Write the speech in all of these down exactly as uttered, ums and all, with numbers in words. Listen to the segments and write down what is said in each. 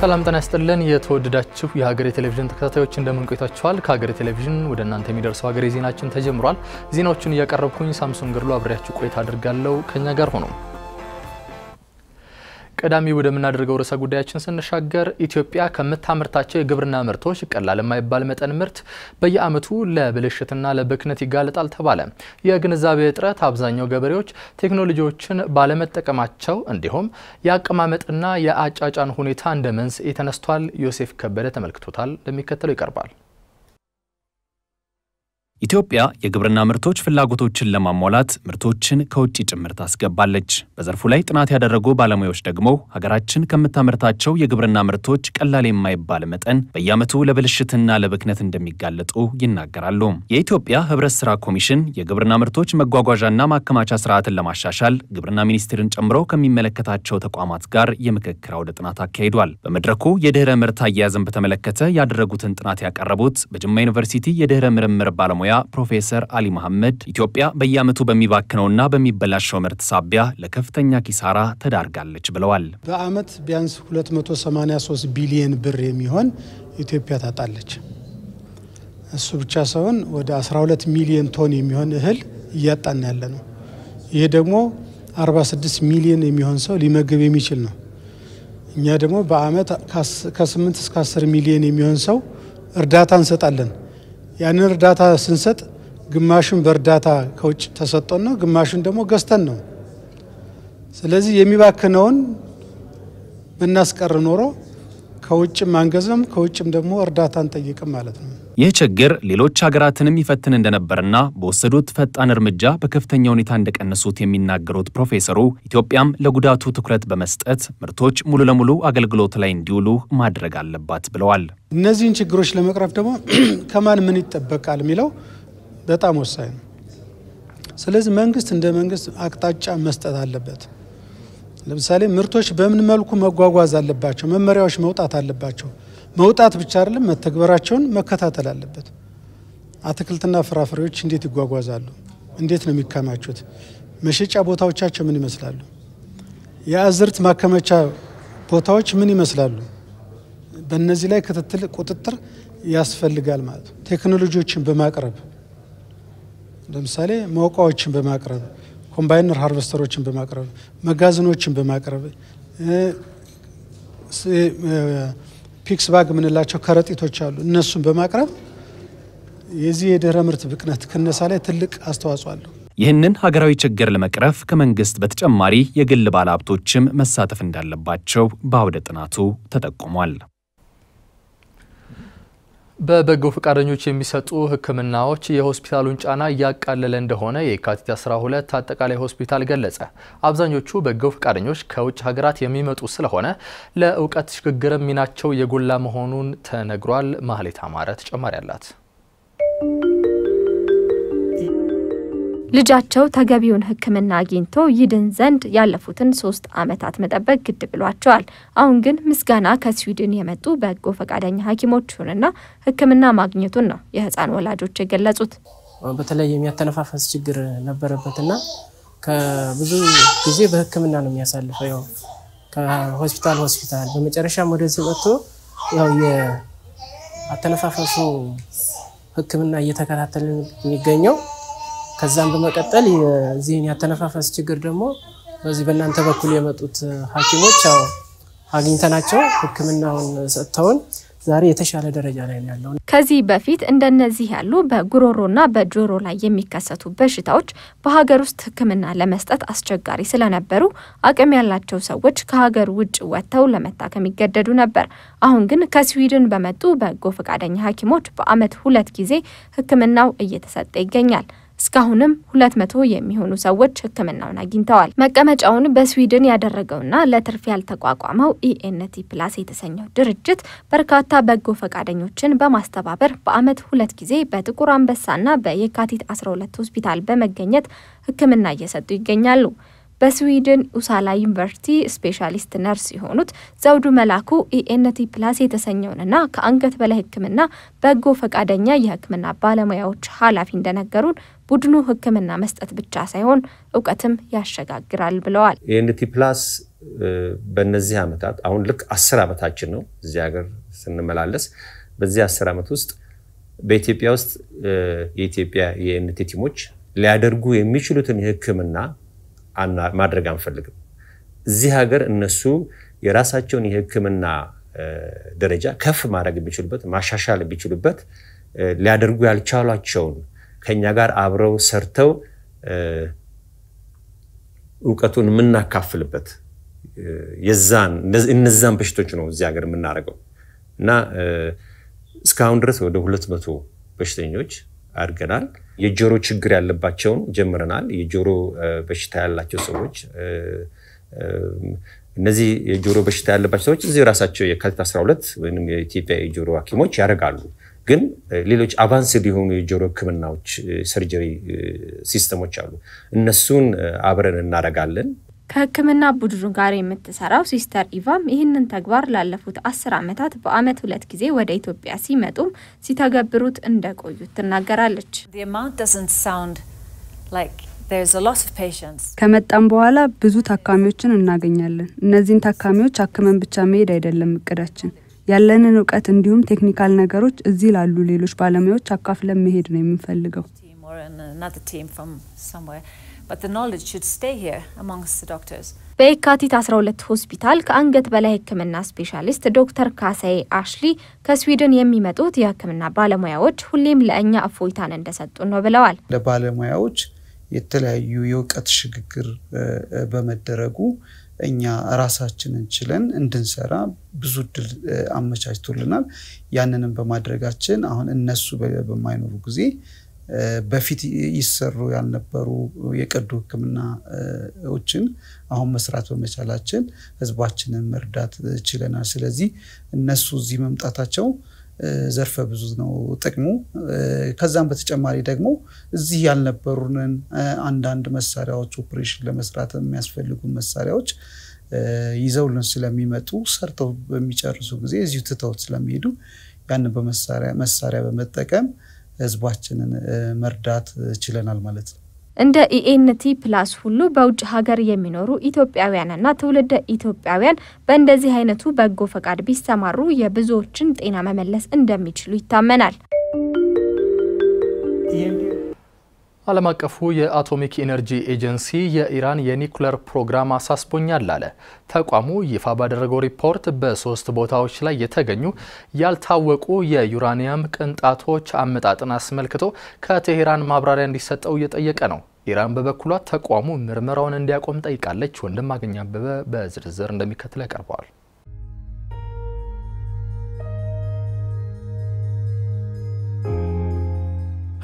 ሰላም ተናስተለን የተወደዳችሁ የሀገሬ ቴሌቪዥን ተከታታዮች እንደምን ቆይታችኋል? ከሀገሬ ቴሌቪዥን ወደ እናንተ የሚደርሰው ሀገሬ ዜናችን ተጀምሯል። ዜናዎቹን እያቀረብኩኝ ሳምሶን ግርሉ አብሬያችሁ ቆይታ አድርጋለሁ። ከኛ ጋር ሆኖ ቀዳሚ ወደ ምናደርገው ርዕሰ ጉዳያችን ስንሻገር ኢትዮጵያ ከምታመርታቸው የግብርና ምርቶች ቀላል የማይባል መጠን ምርት በየአመቱ ለብልሽትና ለብክነት ይጋለጣል ተባለ። የግንዛቤ እጥረት አብዛኛው ገበሬዎች ቴክኖሎጂዎችን ባለመጠቀማቸው እንዲሁም ያቀማመጥና ያጫጫን ሁኔታ እንደመንስኤ ተነስቷል። ዮሴፍ ከበደ ተመልክቶታል፣ ለሚከተለው ይቀርባል። ኢትዮጵያ የግብርና ምርቶች ፍላጎቶችን ለማሟላት ምርቶችን ከውጪ ጭምር ታስገባለች። በዘርፉ ላይ ጥናት ያደረጉ ባለሙያዎች ደግሞ ሀገራችን ከምታመርታቸው የግብርና ምርቶች ቀላል የማይባል መጠን በየአመቱ ለብልሽትና ለብክነት እንደሚጋለጡ ይናገራሉ። የኢትዮጵያ ህብረት ስራ ኮሚሽን የግብርና ምርቶች መጓጓዣና ማከማቻ ስርዓትን ለማሻሻል ግብርና ሚኒስቴርን ጨምሮ ከሚመለከታቸው ተቋማት ጋር የምክክር አውደ ጥናት አካሂዷል። በመድረኩ የድህረ ምርት አያያዝን በተመለከተ ያደረጉትን ጥናት ያቀረቡት በጅማ ዩኒቨርሲቲ የድህረ ምርምር ባለሙያ ፕሮፌሰር አሊ መሐመድ ኢትዮጵያ በየአመቱ በሚባክነውና በሚበላሽው ምርት ሳቢያ ለከፍተኛ ኪሳራ ተዳርጋለች ብለዋል። በአመት ቢያንስ ሁለት መቶ ሰማንያ ሶስት ቢሊዮን ብር የሚሆን ኢትዮጵያ ታጣለች። እሱ ብቻ ሳይሆን ወደ አስራ ሁለት ሚሊዮን ቶን የሚሆን እህል እያጣን ያለነው። ይሄ ደግሞ አርባ ስድስት ሚሊዮን የሚሆን ሰው ሊመገብ የሚችል ነው። እኛ ደግሞ በአመት ከስምንት እስከ አስር ሚሊዮን የሚሆን ሰው እርዳታ እንሰጣለን። ያን እርዳታ ስንሰጥ ግማሹን በእርዳታ ከውጭ ተሰጠን ነው፣ ግማሹን ደግሞ ገዝተን ነው። ስለዚህ የሚባክነውን በእናስቀር ኖሮ ከውጭም አንገዘም ከውጭም ደግሞ እርዳታን ጠይቀም ማለት ነው። ይህ ችግር ሌሎች ሀገራትንም ይፈትን እንደነበርና በወሰዱት ፈጣን እርምጃ በከፍተኛ ሁኔታ እንደቀነሱት የሚናገሩት ፕሮፌሰሩ ኢትዮጵያም ለጉዳቱ ትኩረት በመስጠት ምርቶች ሙሉ ለሙሉ አገልግሎት ላይ እንዲውሉ ማድረግ አለባት ብለዋል። እነዚህን ችግሮች ለመቅረፍ ደግሞ ከማን ምን ይተበቃል ሚለው በጣም ወሳኝ ነው። ስለዚህ መንግስት እንደ መንግስት አቅጣጫ መስጠት አለበት። ለምሳሌ ምርቶች በምን መልኩ መጓጓዝ አለባቸው፣ መመሪያዎች መውጣት አለባቸው። መውጣት ብቻ አይደለም መተግበራቸውን መከታተል አለበት። አትክልትና ፍራፍሬዎች እንዴት ይጓጓዛሉ? እንዴት ነው የሚከማቹት? መሸጫ ቦታዎቻቸው ምን ይመስላሉ? የአዝርት ማከማቻ ቦታዎች ምን ይመስላሉ? በእነዚህ ላይ ክትትል ቁጥጥር ያስፈልጋል ማለት ነው። ቴክኖሎጂዎችን በማቅረብ ለምሳሌ መውቃዎችን በማቅረብ ኮምባይነር ሃርቨስተሮችን በማቅረብ መጋዘኖችን በማቅረብ ፒክስ ባግ ምንላቸው ከረጢቶች አሉ እነሱን በማቅረብ የዚህ የድህረ ምርት ብክነት ከነሳ ላይ ትልቅ አስተዋጽኦ አለው። ይህንን ሀገራዊ ችግር ለመቅረፍ ከመንግስት በተጨማሪ የግል ባለሀብቶችም መሳተፍ እንዳለባቸው በአውደ ጥናቱ ተጠቁሟል። በበጎ ፈቃደኞች የሚሰጡ ህክምናዎች የሆስፒታሉን ጫና ያቃለለ እንደሆነ የካቲት አስራ ሁለት አጠቃላይ ሆስፒታል ገለጸ። አብዛኞቹ በጎ ፈቃደኞች ከውጭ ሀገራት የሚመጡ ስለሆነ ለእውቀት ሽግግር ሚናቸው የጎላ መሆኑን ተነግሯል። ማህሌት አማረ ተጨማሪ አላት። ልጃቸው ተገቢውን ህክምና አግኝቶ ይድን ዘንድ ያለፉትን ሶስት አመታት መጠበቅ ግድ ብሏቸዋል። አሁን ግን ምስጋና ከስዊድን የመጡ በጎ ፈቃደኛ ሐኪሞችንና ህክምና ማግኘቱን ነው የህፃን ወላጆች የገለጹት። በተለይ የሚያተነፋፈስ ችግር ነበረበትና ከብዙ ጊዜ በህክምና ነው የሚያሳልፈው። ያው ከሆስፒታል ሆስፒታል በመጨረሻ ወደዚህ ወጥቶ ያው የአተነፋፈሱ ህክምና እየተከታተልን የሚገኘው ከዛም በመቀጠል የዚህን ያተነፋፈስ ችግር ደግሞ በዚህ በእናንተ በኩል የመጡት ሐኪሞች አው አግኝተናቸው ህክምናውን ሰጥተውን ዛሬ የተሻለ ደረጃ ላይ ያለው። ከዚህ በፊት እንደነዚህ ያሉ በጉሮሮና በጆሮ ላይ የሚከሰቱ በሽታዎች በሀገር ውስጥ ህክምና ለመስጠት አስቸጋሪ ስለነበሩ አቅም ያላቸው ሰዎች ከሀገር ውጭ ወጥተው ለመታከም ይገደዱ ነበር። አሁን ግን ከስዊድን በመጡ በጎ ፈቃደኛ ሐኪሞች በአመት ሁለት ጊዜ ህክምናው እየተሰጠ ይገኛል። እስካሁንም ሁለት መቶ የሚሆኑ ሰዎች ህክምናውን አግኝተዋል። መቀመጫውን በስዊድን ያደረገውና ለትርፍ ያልተቋቋመው ኢኤንቲ ፕላስ የተሰኘው ድርጅት በርካታ በጎ ፈቃደኞችን በማስተባበር በአመት ሁለት ጊዜ በጥቁር አንበሳና በየካቲት አስራ ሁለት ሆስፒታል በመገኘት ህክምና እየሰጡ ይገኛሉ። በስዊድን ኡሳላ ዩኒቨርሲቲ ስፔሻሊስት ነርስ የሆኑት ዘውዱ መላኩ ኢኤንቲ ፕላስ የተሰኘውንና ከአንገት በላይ ህክምና በጎ ፈቃደኛ የህክምና ባለሙያዎች ኃላፊ እንደነገሩን ቡድኑ ህክምና መስጠት ብቻ ሳይሆን እውቀትም ያሸጋግራል ብለዋል። ኢኤንቲ ፕላስ بنزيها متى أون لك أسرة متى كنوا زياجر سن ملالس بزي أسرة متوست بإثيوبيا است إثيوبيا ينتهي موج لأدرجو يمشلو تنيه كمنا عن ما درجان فرق زياجر النسو يراسات كونيه كمنا درجة كف ما رجع بيشلبت ما شاشال بيشلبت لأدرجو على شالا كون كنيجار عبرو سرتو وكاتون منا كافلبت يزان النزان بشتوجنو زياجر منا رجو نا سكاوندرس ودولت بتو بشتينيوج أرجنال يجورو تجري على باتشون جمرنال يجورو بشتال لاتشوسوج نزي يجورو بشتال لاتشوسوج زي راساتشو يكالت أسرولت وينم يتيبي يجورو أكيموج يرجعلو ግን ሌሎች አቫንስድ የሆኑ የጆሮ ህክምናዎች ሰርጀሪ ሲስተሞች አሉ እነሱን አብረን እናረጋለን ከህክምና ቡድኑ ጋር የምትሰራው ሲስተር ኢቫም ይሄንን ተግባር ላለፉት አስር አመታት በአመት ሁለት ጊዜ ወደ ኢትዮጵያ ሲመጡ ሲታገብሩት እንደቆዩ ትናገራለች The amount doesn't sound like there's a lot of patients ከመጣን በኋላ ብዙ ታካሚዎችን እናገኛለን እነዚህን ታካሚዎች አክመን ብቻ መሄድ አይደለም እቅዳችን ያለንን ዕውቀት እንዲሁም ቴክኒካል ነገሮች እዚህ ላሉ ሌሎች ባለሙያዎች አካፍለም መሄድ ነው የምንፈልገው በየካቲት አስራ ሁለት ሆስፒታል ከአንገት በላይ ህክምና ስፔሻሊስት ዶክተር ካሳይ አሽሊ ከስዊድን የሚመጡት የህክምና ባለሙያዎች ሁሌም ለእኛ አፎይታን እንደሰጡን ነው ብለዋል ለባለሙያዎች የተለያዩ የዕውቀት ሽግግር በመደረጉ እኛ ራሳችንን እንችለን እንድንሰራ ብዙ ድል አመቻችቶልናል ያንንም በማድረጋችን አሁን እነሱ በማይኖሩ ጊዜ በፊት ይሰሩ ያልነበሩ የቀዶ ህክምና እውችን አሁን መስራት በመቻላችን ህዝባችንን መርዳት ይችላልና ስለዚህ እነሱ እዚህ መምጣታቸው ዘርፈ ብዙ ነው ጥቅሙ ከዛም በተጨማሪ ደግሞ እዚህ ያልነበሩንን አንድ አንድ መሳሪያዎች ኦፕሬሽን ለመስራት የሚያስፈልጉ መሳሪያዎች ይዘውልን ስለሚመጡ ሰርተው በሚጨርሱ ጊዜ እዚሁ ተተው ስለሚሄዱ ያን በመሳሪያ መሳሪያ በመጠቀም ህዝባችንን መርዳት ይችላል ማለት ነው እንደ ኢኤንቲ ፕላስ ሁሉ በውጭ ሀገር የሚኖሩ ኢትዮጵያውያንና ትውልደ ኢትዮጵያውያን በእንደዚህ አይነቱ በጎ ፈቃድ ቢስተማሩ የብዙዎችን ጤና መመለስ እንደሚችሉ ይታመናል ዓለም አቀፉ የአቶሚክ ኢነርጂ ኤጀንሲ የኢራን የኒኩሌር ፕሮግራም አሳስቦኛል አለ ተቋሙ ይፋ ባደረገው ሪፖርት በሶስት ቦታዎች ላይ የተገኙ ያልታወቁ የዩራኒየም ቅንጣቶች አመጣጥን አስመልክቶ ከቴህራን ማብራሪያ እንዲሰጠው እየጠየቀ ነው ኢራን በበኩሏ ተቋሙ ምርመራውን እንዲያቆም ጠይቃለች ወንድማገኛ አበበ በዝርዝር እንደሚከተል ያቀርባል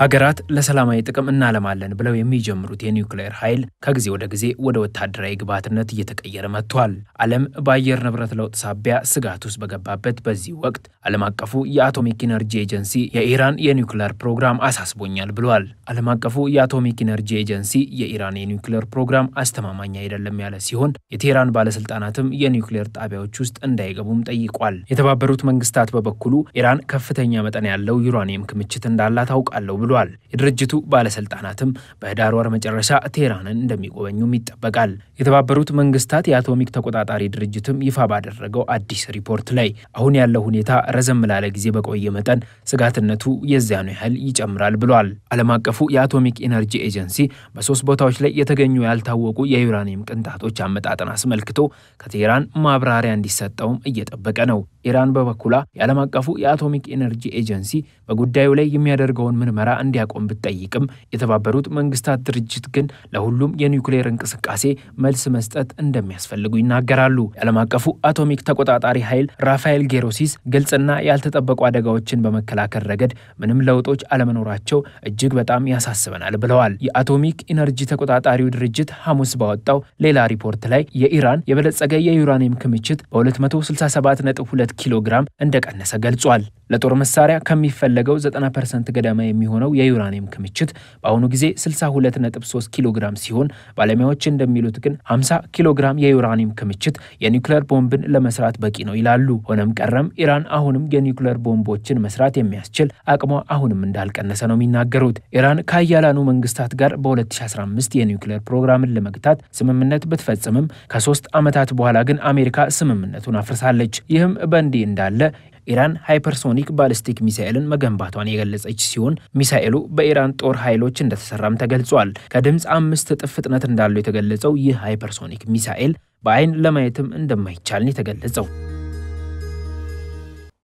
ሀገራት ለሰላማዊ ጥቅም እና ለማለን ብለው የሚጀምሩት የኒውክሌር ኃይል ከጊዜ ወደ ጊዜ ወደ ወታደራዊ ግባትነት እየተቀየረ መጥቷል። ዓለም በአየር ንብረት ለውጥ ሳቢያ ስጋት ውስጥ በገባበት በዚህ ወቅት ዓለም አቀፉ የአቶሚክ ኢነርጂ ኤጀንሲ የኢራን የኒውክሌር ፕሮግራም አሳስቦኛል ብሏል። ዓለም አቀፉ የአቶሚክ ኢነርጂ ኤጀንሲ የኢራን የኒውክሌር ፕሮግራም አስተማማኝ አይደለም ያለ ሲሆን የቴህራን ባለስልጣናትም የኒውክሌር ጣቢያዎች ውስጥ እንዳይገቡም ጠይቋል። የተባበሩት መንግስታት በበኩሉ ኢራን ከፍተኛ መጠን ያለው ዩራኒየም ክምችት እንዳላት አውቃለሁ ብሏል የድርጅቱ ባለስልጣናትም በህዳር ወር መጨረሻ ቴህራንን እንደሚቆበኙም ይተበቃል የተባበሩት መንግስታት የአቶሚክ ተቆጣጣሪ ድርጅትም ይፋ ባደረገው አዲስ ሪፖርት ላይ አሁን ያለው ሁኔታ ረዘም ላለ ጊዜ በቆየ መጠን ስጋትነቱ የዚያኑ ያህል ይጨምራል ብሏል ዓለም አቀፉ የአቶሚክ ኢነርጂ ኤጀንሲ በሶስት ቦታዎች ላይ የተገኙ ያልታወቁ የዩራኒየም ቅንጣቶች አመጣጥን አስመልክቶ ከቴህራን ማብራሪያ እንዲሰጠውም እየተበቀ ነው ኢራን በበኩላ የዓለም አቀፉ የአቶሚክ ኢነርጂ ኤጀንሲ በጉዳዩ ላይ የሚያደርገውን ምርመራ እንዲያቆም ቢጠይቅም የተባበሩት መንግስታት ድርጅት ግን ለሁሉም የኒውክሌር እንቅስቃሴ መልስ መስጠት እንደሚያስፈልጉ ይናገራሉ የዓለም አቀፉ አቶሚክ ተቆጣጣሪ ኃይል ራፋኤል ጌሮሲስ ግልጽና ያልተጠበቁ አደጋዎችን በመከላከል ረገድ ምንም ለውጦች አለመኖራቸው እጅግ በጣም ያሳስበናል ብለዋል የአቶሚክ ኢነርጂ ተቆጣጣሪው ድርጅት ሐሙስ ባወጣው ሌላ ሪፖርት ላይ የኢራን የበለጸገ የዩራኒየም ክምችት በ267.2 كيلوغرام عندك أن سجل سؤال لطور مسارع كم يفلجوا زت أنا برسنت قدامه يميهونه يورانيم كم يشت بعونو جزء سلسة هولتنا تبصوص كيلوغرام سيون بعلمه أتشند ميلوتكن خمسة كيلوغرام يورانيم كم يشت ينيوكلير بومبن لمسرات بكينو يلالو هنام كرم إيران أهونم ينيوكلير بومبوتشن مسرات يمياسشل أكما أهونم من ذلك أن سنومين نجرود إيران كايلانو من قستات جر بولت شاسرام مست ينيوكلير بروجرام لمقتات سممنت بتفت سمم كسوست أمتات بوهلاجن أمريكا سممنتون أفرسالج يهم بندين دالة إيران هايبرسونيك بالستيك ميسائلن مجنباتوان يغلص ايش سيون ميسائلو بإيران طور هايلوچ اندتسرام تغلጿል كدمص አምስት እጥፍ ፍጥነት እንዳለው የተገለጸው ይህ ሃይፐርሶኒክ ሚሳኤል በአይን ለማየትም እንደማይቻል ነው የተገለጸው